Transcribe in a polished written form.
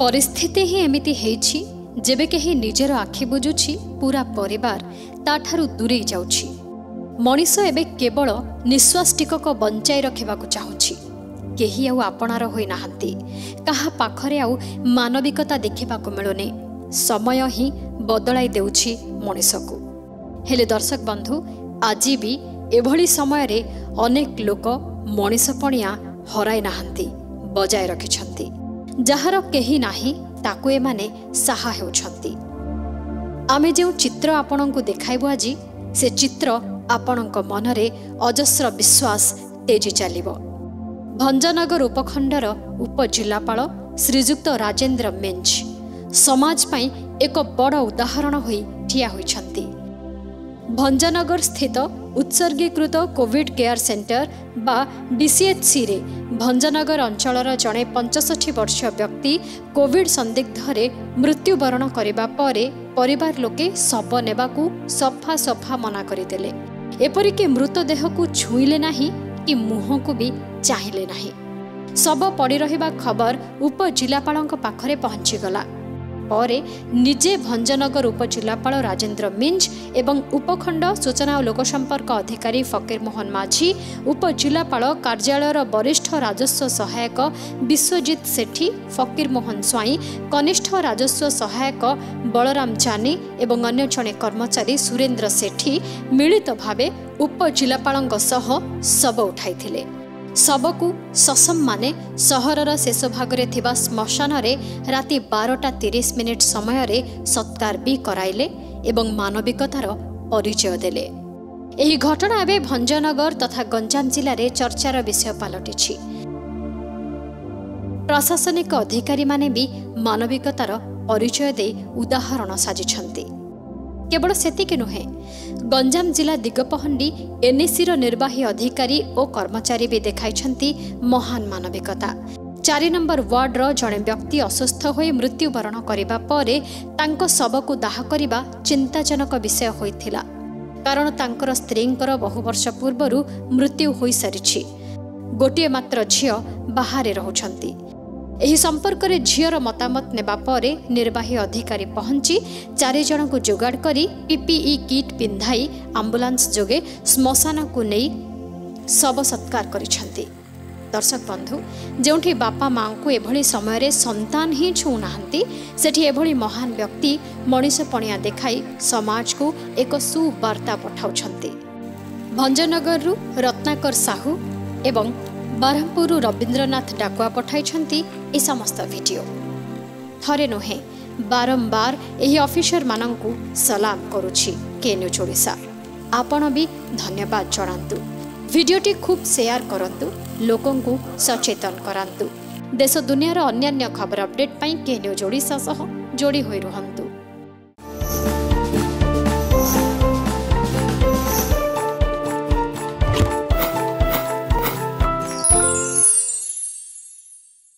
परिस्थिति ही एमिति हेछि जेबे केही निजेर आखि बुझुछि पूरा परिवार ताठारु दूरे जाउछि। मनीष एबे केवल निश्वास टिकक बंचाई रखिबाकु चाहुछि। केही आउ आपणार होई नाहंती, कहा पाखरे आउ मानविकता देखिबाकु मिलुने। समय ही बदलाई देउछि मनीषकु। हेले दर्शक बंधु, आजि भी एभली समय रे अनेक लोक मनीषपणिया हराई नाहंती, बजाय रखिछंती। जाहर केही नाही ताकु एमाने साहा हेउछंती। आमे जे चित्र आपणंकु देखाइबो आजि, से चित्र आपणंक मनरे अजस्र विश्वास तेजी चलिबो। भंजनगर उपखंडर उपजिल्लापाल श्रीजुक्त राजेन्द्र मेंच समाज पई एक बड़ उदाहरण होई ठिया होइछंती। भंजनगर स्थित उत्सर्गीकृत कोविड केयर सेंटर बा डीसीएचसी रे भंजनगर अंचलर जड़े 65 वर्षीय व्यक्ति कोविड संदिग्धरे मृत्युवरण करबा परे परिवार लोके शव नेबाकू सफा सफा मना करिदेले। एपरिके मृतदेह को छुईले नाही कि मुह को भी चाहिले नाही। शव पड़ी रहिबा खबर उपजिल्लापालक पाखरे पहुंची गला परे निजे भंजनगर उपजिल्लापाल राजेन्द्र मिंज एवं उपखंड सूचना और लोकसंपर्क अधिकारी फकीर मोहन माझी, उपजिल्लापाल कार्यालयर वरिष्ठ राजस्व सहायक विश्वजीत सेठी, फकीर मोहन स्वाई, कनिष्ठ राजस्व सहायक बलराम जानी एवं अन्य जड़े कर्मचारी सुरेन्द्र सेठी मिलित भावे उपजिल्लापालक सह शव उठाई। सबकु ससम्माने सहरर शेष भागरे थिबा स्मशानरे राति 12:30 समयरे सत्कार भी कराइले एवं मानविकतार परिचय देले। एही घटना एबे भंजनगर तथा गंजाम जिले चर्चार विषय पालटिछि। प्रशासनिक अधिकारी माने भी मानविकतार परिचय दे उदाहरण साजिछन्ति। केवल सेतिके नुहे, गंजाम जिला दिगपहंडी एनएसी रो निर्वाही अधिकारी और कर्मचारी भी देखाइछन्ति महान मानविकता। 4 नंबर वार्डर जड़े व्यक्ति अस्वस्थ होई मृत्युवरण करिबा परे तांको शवकु दाह करिबा चिंताजनक विषय होइथिला, कारण तांकर स्त्रींकर बहु वर्ष पूर्वरु मृत्यु होई सारिछि। गोटिए मात्र झियो बाहरे रहुछन्ति। एही संपर्क रे झियर मतामत नेबा परे निर्वाही अधिकारी पहुंची 4 जण को जोगाड़ करी पीपीई किट पिंधाई आम्बुलांस जोगे स्मशान को नेई शव सत्कार करिछन्ति। दर्शक बंधु, जोठी बापा मां को एभली समय रे संतान ही छू नाहंती, सेठी एभली महान व्यक्ति मनीषपणिया देखाई समाज को एक सुवार्ता पठाउछन्ति। भंजनगर रु रत्नाकर साहू एवं ब्रह्मपुरु रवींद्रनाथ डाकुआ पठाइछन्ति ए समस्त वीडियो। थरे नुहे बारंबार एही ऑफिसर मानंकु सलाम करुछि के न्यूज ओडिशा। आपण भी धन्यवाद जणांतु। वीडियोटी खूब शेयर करंतु, लोकंकु सचेतन करांतु। देश दुनियार अन्य खबर अपडेट पई के न्यूज ओडिशा सह जोड़ी होई रहंतु।